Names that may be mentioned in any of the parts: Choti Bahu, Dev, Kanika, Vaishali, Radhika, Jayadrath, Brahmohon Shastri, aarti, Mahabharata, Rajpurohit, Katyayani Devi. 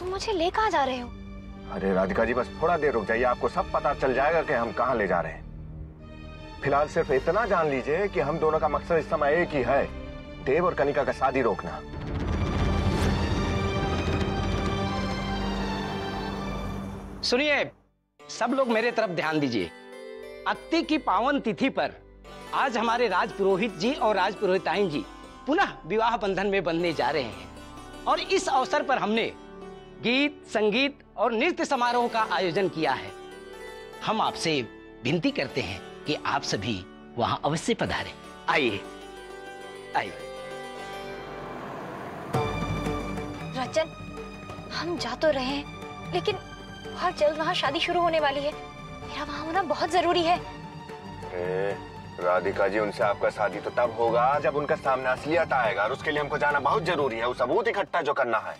तुम मुझे ले कहाँ जा रहे हो? अरे राधिका जी बस थोड़ा देर रुक जाइए, आपको सब पता चल जाएगा कि हम कहाँ ले जा रहे हैं। फिलहाल सिर्फ इतना जान लीजिए कि हम दोनों का मकसद इस समय एक ही है, देव और कनिका का शादी रोकना। सुनिए सब लोग, मेरे तरफ ध्यान दीजिए। अत्ति की पावन तिथि पर आज हमारे राजपुरोहित जी और राजपुरोहिताइन जी पुनः विवाह बंधन में बंधने जा रहे हैं और इस अवसर पर हमने गीत, संगीत और नृत्य समारोह का आयोजन किया है। हम आपसे विनती करते हैं कि आप सभी वहां अवश्य पधारें। आइए आइए। रचन, हम जा तो रहे हैं लेकिन बहुत जल्द वहां शादी शुरू होने वाली है, मेरा वहां होना बहुत जरूरी है। राधिका जी, उनसे आपका शादी तो तब होगा जब उनका सामना असलियत आएगा और उसके लिए हमको जाना बहुत जरूरी है। वो सबूत इकट्ठा जो करना है।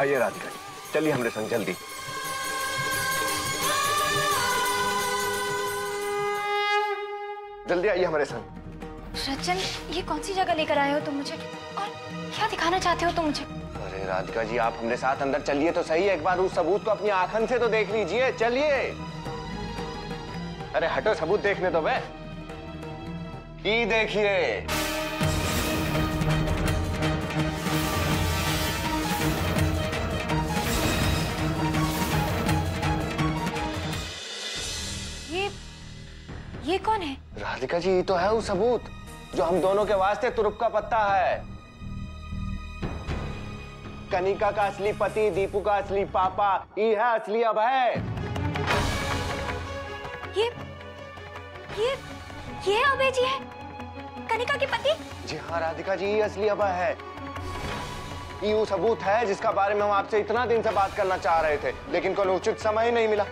आइए राधिका जी, चलिए हमरे संग जल्दी। जल्दी आइए हमारे संग। रचन, ये कौन सी जगह लेकर आए हो तुम मुझे और क्या दिखाना चाहते हो तुम मुझे? अरे राधिका जी, आप हमरे साथ अंदर चलिए तो सही, एक बार उस सबूत को अपनी आंखन से तो देख लीजिए। चलिए। अरे हटो, सबूत देखने दो बे। ये देखिए। ये कौन है? राधिका जी, ये तो है वो सबूत जो हम दोनों के वास्ते तुरुप का पत्ता है। कनिका का असली पति, दीपू का असली पापा, ये है असली अभय। ये अभय जी है कनिका के पति? जी हाँ राधिका जी, ये असली अभय है। ये वो सबूत है जिसका बारे में हम आपसे इतना दिन से बात करना चाह रहे थे लेकिन कोई उचित समय नहीं मिला।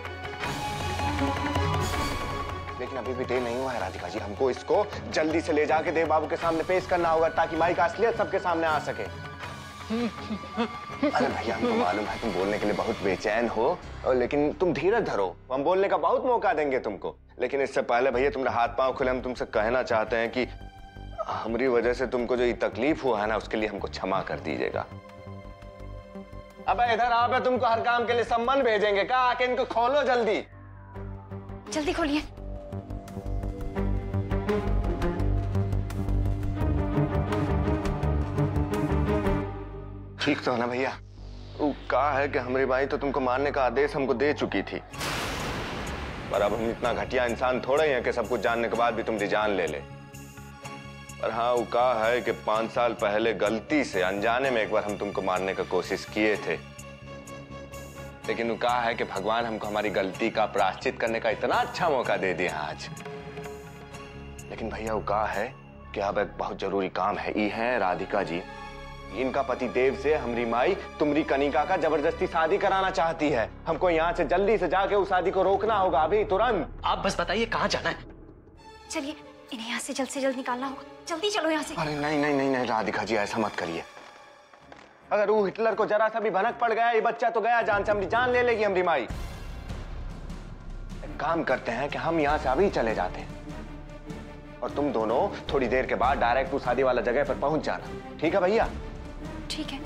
लेकिन अभी भी देर नहीं हुआ है राधिका जी, हमको इसको जल्दी से ले जाके देव बाबू के सामने पेश करना होगा ताकि माई का असलियत सबके सामने आ सके। अरे भैया, हमको मालूम है तुम बोलने के लिए बहुत बेचैन हो, लेकिन तुम धीरज धरो, हम बोलने का बहुत मौका देंगे तुमको। लेकिन इससे पहले भैया तुम्हारे हाथ पांव खुले, हम तुमसे कहना चाहते हैं कि हमारी वजह से तुमको जो ये तकलीफ हुआ है ना, उसके लिए हमको क्षमा कर दीजिएगा। अबे इधर आओ, मैं तुमको हर काम के लिए सम्मान भेजेंगे। कहा आके इनको खोलो, जल्दी जल्दी खोलिए। ठीक तो है ना भैया? वो कहा है कि हमारी भाई तो तुमको मारने का आदेश हमको दे चुकी थी, पर अब हम इतना घटिया इंसान थोड़े हैं कि सब कुछ जानने के बाद भी तुम जान ले ले। पर हाँ, वो कहा है कि 5 साल पहले गलती से अनजाने में एक बार हम तुमको मारने का कोशिश किए थे, लेकिन वो कहा है कि भगवान हमको हमारी गलती का प्रायश्चित करने का इतना अच्छा मौका दे दिया आज। लेकिन भैया वो कहा है कि अब एक बहुत जरूरी काम है। ये है राधिका जी, इनका पति देव से हमारी माई तुमरी कनिका का जबरदस्ती शादी कराना चाहती है। हमको यहाँ से जल्दी से जाके उस शादी को रोकना होगा, अभी तुरंत। आप बस बताइए कहाँ जाना है। चलिए इन्हें यहाँ से जल्द निकालना होगा, जल्दी चलो यहाँ से। अरे नहीं नहीं नहीं नहीं राधिका जी, ऐसा मत करिए। अगर वो हिटलर को जरा सा भी भनक पड़ गया, ये बच्चा तो गया जान से, हमारी जान ले लेगी हमारी माई। काम करते हैं कि हम यहाँ से अभी चले जाते हैं और तुम दोनों थोड़ी देर के बाद डायरेक्ट उस शादी वाला जगह पर पहुंच जाना। ठीक है भैया? ठीक है।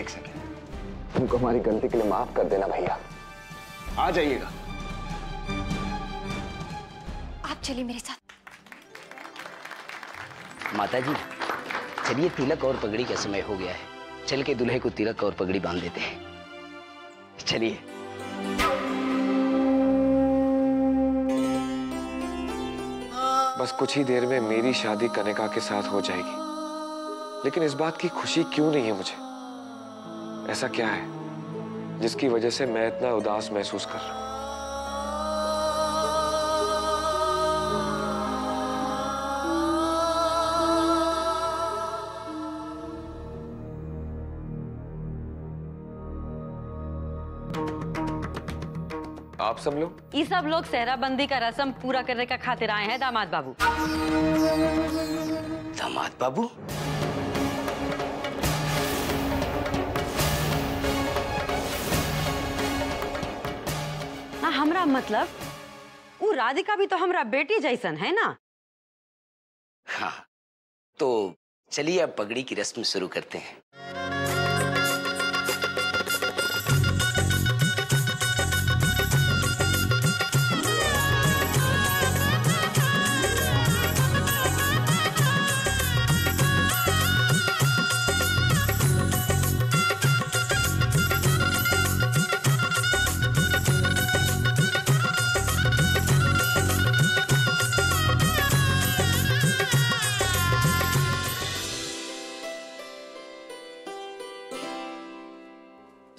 एक सेकेंड, तुमको हमारी गलती के लिए माफ कर देना भैया। आ जाइएगा आप, चलिए मेरे साथ। माता जी चलिए, तिलक और पगड़ी का समय हो गया है, चल के दूल्हे को तिलक और पगड़ी बांध देते हैं। चलिए। बस कुछ ही देर में मेरी शादी कनिका के साथ हो जाएगी, लेकिन इस बात की खुशी क्यों नहीं है मुझे? ऐसा क्या है जिसकी वजह से मैं इतना उदास महसूस कर रहा हूं? आप सब लोग? ये सब लोग सेहराबंदी का रस्म पूरा करने का खातिर आए हैं दामाद बाबू। दामाद बाबू? ना हमरा मतलब वो राधिका भी तो हमरा बेटी जैसन है ना। हाँ तो चलिए अब पगड़ी की रस्म शुरू करते हैं।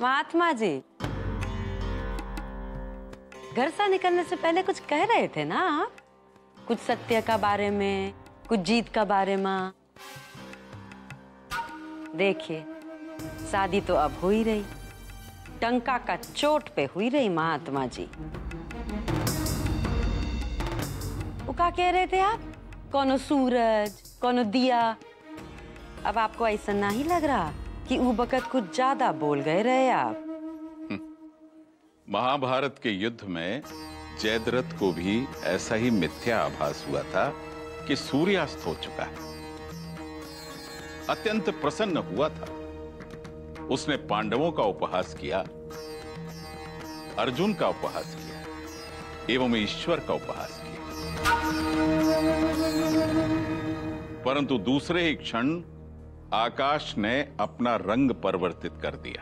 महात्मा जी घर से निकलने से पहले कुछ कह रहे थे ना आप, कुछ सत्य का बारे में, कुछ जीत का बारे में। देखिए शादी तो अब हो ही रही, टंका का चोट पे हुई रही। महात्मा जी वो क्या कह रहे थे आप, कोनो सूरज कोनो दिया। अब आपको ऐसा नहीं लग रहा कि वो बकत कुछ ज्यादा बोल गए रहे आप? महाभारत के युद्ध में जयद्रथ को भी ऐसा ही मिथ्या आभास हुआ था कि सूर्यास्त हो चुका है। अत्यंत प्रसन्न हुआ था, उसने पांडवों का उपहास किया, अर्जुन का उपहास किया एवं ईश्वर का उपहास किया, परंतु दूसरे ही क्षण आकाश ने अपना रंग परिवर्तित कर दिया।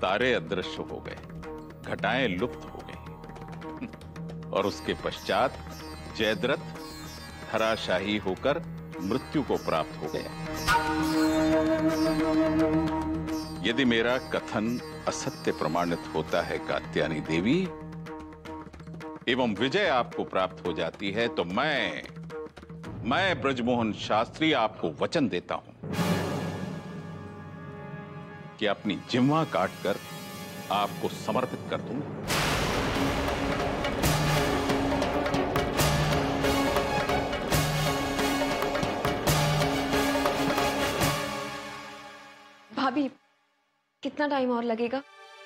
तारे अदृश्य हो गए, घटाएं लुप्त हो गई और उसके पश्चात जयद्रथ धराशाही होकर मृत्यु को प्राप्त हो गया। यदि मेरा कथन असत्य प्रमाणित होता है कात्यायनी देवी, एवं विजय आपको प्राप्त हो जाती है, तो मैं ब्रजमोहन शास्त्री आपको वचन देता हूं कि अपनी जिह्वा काटकर आपको समर्पित कर दूंगा। भाभी कितना टाइम और लगेगा?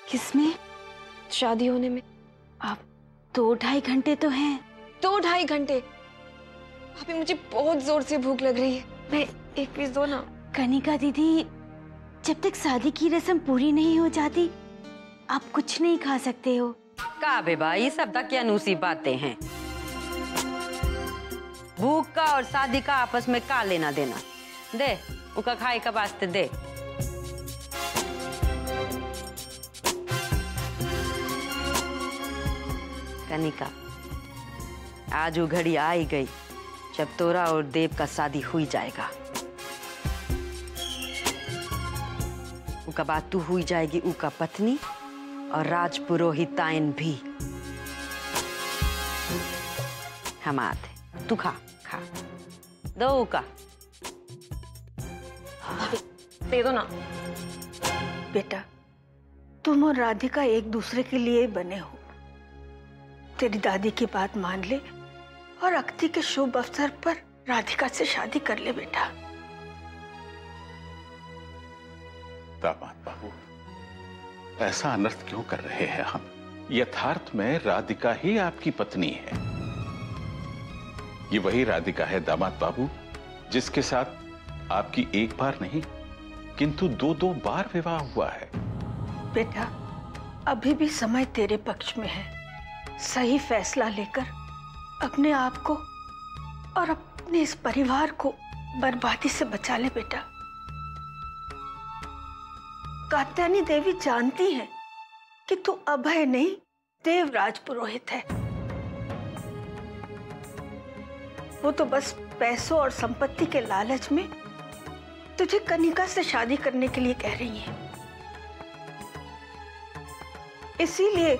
किसमें? शादी होने में। आप 2-2.5 घंटे तो हैं। 2-2.5 घंटे? भाभी मुझे बहुत जोर से भूख लग रही है, मैं एक पीस दो ना। कनिका दीदी जब तक शादी की रस्म पूरी नहीं हो जाती आप कुछ नहीं खा सकते हो। का बेबा, ये सब दकियानूसी बातें हैं। भूख का और शादी का आपस में का लेना देना। दे उका खाए का वास्ते दे। कनिका, आज वो घड़ी आ ही गई जब तोरा और देव का शादी हुई जाएगा। उका बातू हुई जाएगी उका पत्नी और राजपुरोहिताइन भी हमारे। तू खा खा दो उका। दे दो ना बेटा। तुम और राधिका एक दूसरे के लिए बने हो। तेरी दादी की बात मान ले और अक्ति के शुभ अवसर पर राधिका से शादी कर ले बेटा। दामाद बाबू, ऐसा अनर्थ क्यों कर रहे हैं हम? यथार्थ में राधिका ही आपकी पत्नी है। ये वही राधिका है दामाद बाबू जिसके साथ आपकी एक बार नहीं किंतु दो दो बार विवाह हुआ है। बेटा, अभी भी समय तेरे पक्ष में है। सही फैसला लेकर अपने आप को और अपने इस परिवार को बर्बादी से बचा ले बेटा। कात्यायनी देवी जानती है कि तू अभय नहीं देव राजपुरोहित है। वो तो बस पैसों और संपत्ति के लालच में तुझे कनिका से शादी करने के लिए कह रही है। इसीलिए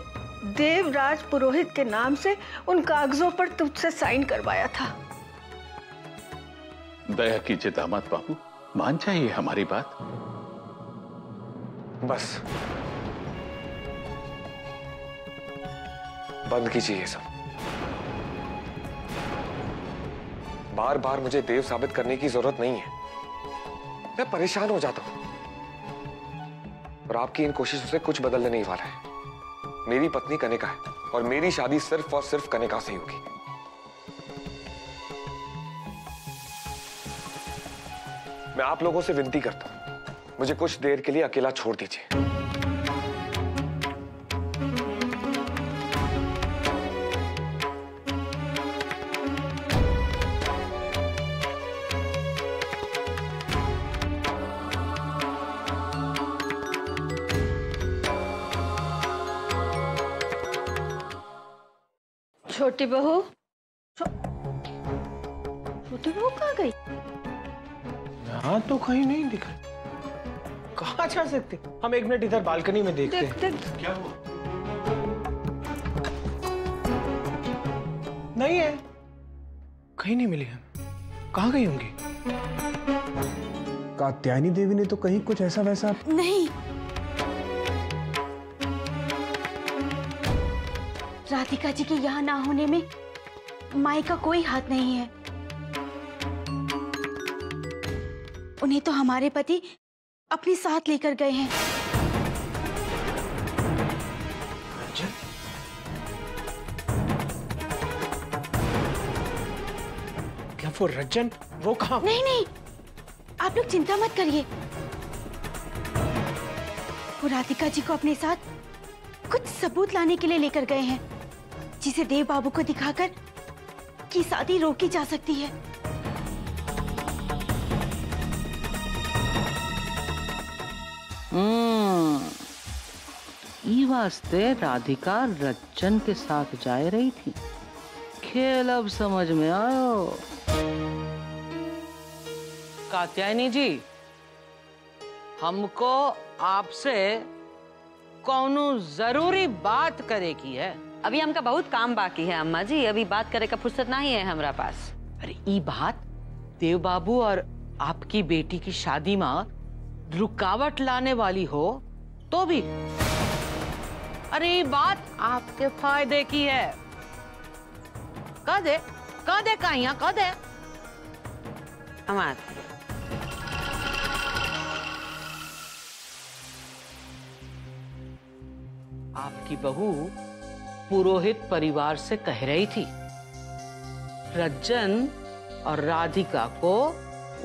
देव राजपुरोहित के नाम से उन कागजों पर तुझसे साइन करवाया था। दया कीजिए दामाद बाबू, मान जाइए हमारी बात। बस बंद कीजिए ये सब। बार बार मुझे देव साबित करने की जरूरत नहीं है। मैं परेशान हो जाता हूं और आपकी इन कोशिशों से कुछ बदलने नहीं वाला है। मेरी पत्नी कनिका है और मेरी शादी सिर्फ और सिर्फ कनिका से होगी। मैं आप लोगों से विनती करता हूं, मुझे कुछ देर के लिए अकेला छोड़ दीजिए। छोटी बहू, छोटी बहू कहाँ गई? यहाँ तो कहीं नहीं दिख रही। कहाँ जा सकते हम? एक मिनट इधर बालकनी में देखते हैं। क्या हुआ? नहीं है, कहीं नहीं मिली। हम कहाँ गई होंगी? कात्यायनी देवी ने तो कहीं कुछ ऐसा वैसा नहीं। राधिका जी के यहाँ ना होने में माई का कोई हाथ नहीं है। उन्हें तो हमारे पति अपने साथ लेकर गए हैं। क्या वो रजन? वो कहाँ? नहीं नहीं, आप लोग चिंता मत करिए। वो राधिका जी को अपने साथ कुछ सबूत लाने के लिए लेकर गए हैं जिसे देव बाबू को दिखाकर कि शादी रोकी जा सकती है। ये वास्ते राधिका रज्जन के साथ जा रही थी। खेल अब समझ में आयो। कात्यायनी जी, हमको आपसे कौनो जरूरी बात करे की है। अभी हमका बहुत काम बाकी है अम्मा जी। अभी बात करे का फुर्सत नहीं है हमारा पास। अरे ई बात देव बाबू और आपकी बेटी की शादी में रुकावट लाने वाली हो तो भी। अरे ये बात आपके फायदे की है। कह दे काहिया, कह दे हमारे। आपकी बहू पुरोहित परिवार से कह रही थी रज्जन और राधिका को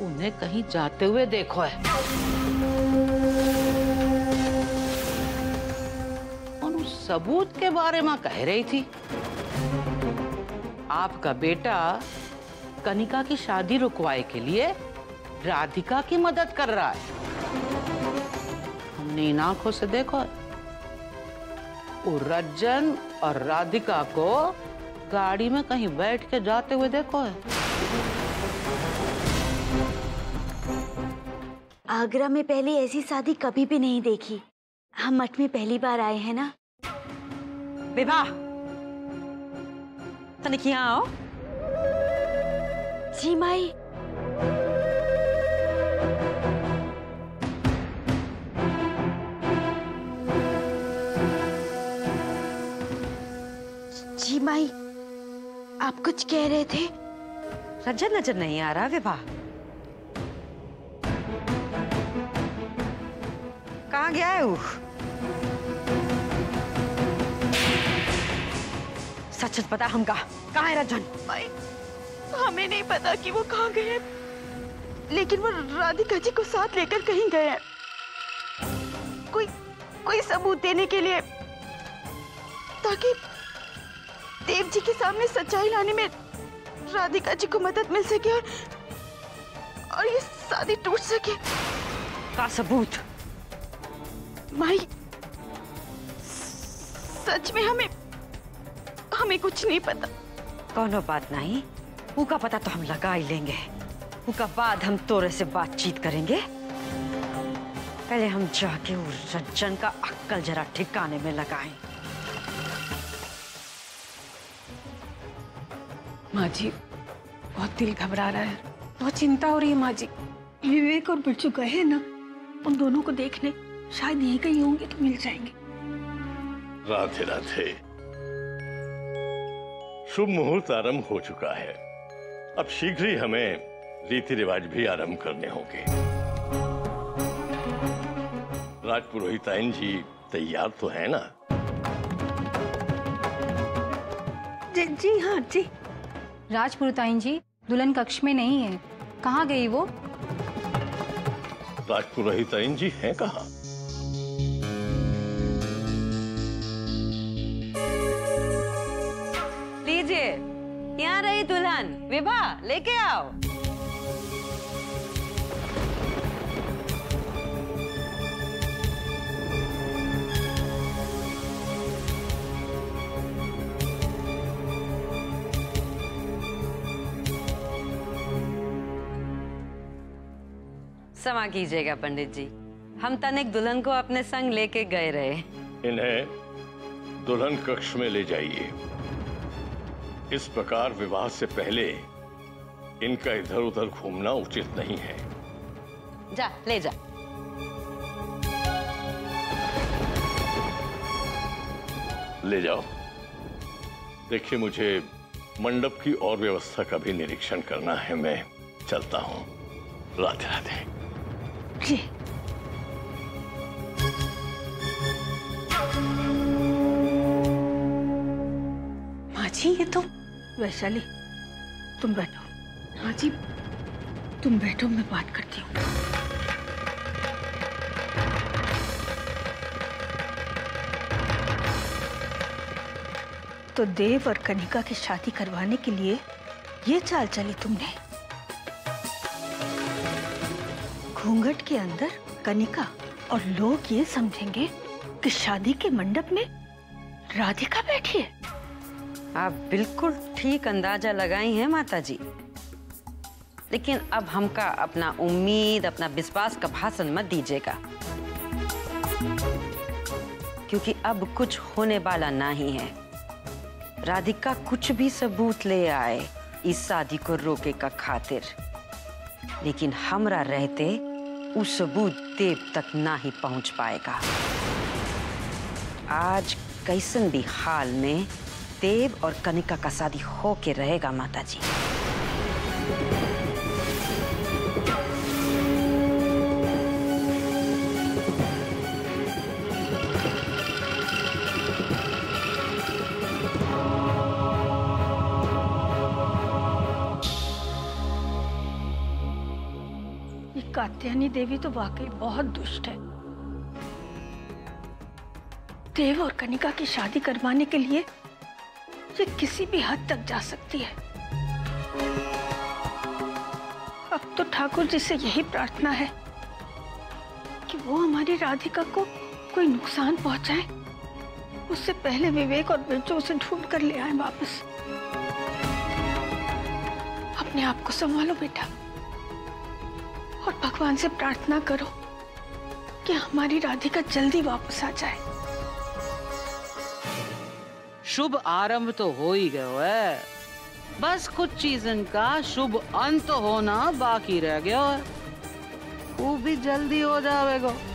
उन्हें कहीं जाते हुए देखो है। सबूत के बारे में कह रही थी। आपका बेटा कनिका की शादी रुकवाए के लिए राधिका की मदद कर रहा है। हमने इन आंखों से देखा और रज्जन और राधिका को गाड़ी में कहीं बैठ के जाते हुए देखो है। आगरा में पहले ऐसी शादी कभी भी नहीं देखी। हम मठ में पहली बार आए हैं ना। विवाह कनिका आओ। जी माई। जी माई, आप कुछ कह रहे थे। रजत नजर नहीं आ रहा विवाह। कहाँ गया है वो? सच सच पता हम कहाँ है रंजन? भाई, हमें नहीं पता कि वो कहाँ गए हैं, लेकिन वो राधिका जी को साथ लेकर कहीं गए हैं। कोई सबूत देने के लिए, ताकि देव जी के सामने सच्चाई लाने में राधिका जी को मदद मिल सके और ये शादी टूट सके। का सबूत? माई, सच में हमें कुछ नहीं पता। कोनो बात नहीं, उनका पता तो हम लगा ही लेंगे। उनका बाद हम तोरे से बातचीत करेंगे। पहले हम जाके उस रंजन का अक्कल जरा ठिकाने में लगाएं। माँ जी, बहुत दिल घबरा रहा है, बहुत चिंता हो रही है माँ जी। विवेक और बिरजू गए हैं ना, उन दोनों को देखने शायद यहीं कहीं होंगे तो मिल जाएंगे। राधे राधे। शुभ मुहूर्त आरंभ हो चुका है, अब शीघ्र ही हमें रीति रिवाज भी आरंभ करने होंगे। राजपुरोहिताइन जी तैयार तो है ना? जी हाँ जी। राजपुरोहिताइन जी दुल्हन कक्ष में नहीं है। कहाँ गई वो? राजपुरोहिताइन जी है कहाँ? यहाँ रही दुल्हन। विवाह लेके आओ। क्षमा कीजिएगा पंडित जी, हम तनिक दुल्हन को अपने संग लेके गए रहे। इन्हें दुल्हन कक्ष में ले जाइए। इस प्रकार विवाह से पहले इनका इधर उधर घूमना उचित नहीं है। जा, ले जा। ले जाओ। देखिए, मुझे मंडप की और व्यवस्था का भी निरीक्षण करना है। मैं चलता हूँ। राधे राधे। जी। माँ जी, ये तो वैशाली, तुम बैठो। हाँ जी, तुम बैठो, मैं बात करती हूँ। तो देव और कनिका की शादी करवाने के लिए ये चाल चली तुमने। घूंघट के अंदर कनिका और लोग ये समझेंगे कि शादी के मंडप में राधिका बैठी है। आप बिल्कुल ठीक अंदाजा लगाई हैं माताजी, लेकिन अब हमका अपना उम्मीद, अपना विश्वास का भाषण मत दीजिएगा, क्योंकि अब कुछ होने वाला नहीं है। राधिका कुछ भी सबूत ले आए इस शादी को रोके का खातिर, लेकिन हमरा रहते उस सबूत देव तक ना ही पहुंच पाएगा। आज कैसन भी हाल में देव और कनिका का शादी होके रहेगा माताजी। ये कात्यायनी देवी तो वाकई बहुत दुष्ट है। देव और कनिका की शादी करवाने के लिए ये किसी भी हद तक जा सकती है। अब तो ठाकुर जी से यही प्रार्थना है कि वो हमारी राधिका को कोई नुकसान पहुंचाए, उससे पहले विवेक और बिरजू उसे ढूंढ कर ले आए वापस। अपने आप को संभालो बेटा और भगवान से प्रार्थना करो कि हमारी राधिका जल्दी वापस आ जाए। शुभ आरंभ तो हो ही गया है, बस कुछ चीजों का शुभ अंत होना बाकी रह गया है, वो भी जल्दी हो जाएगा।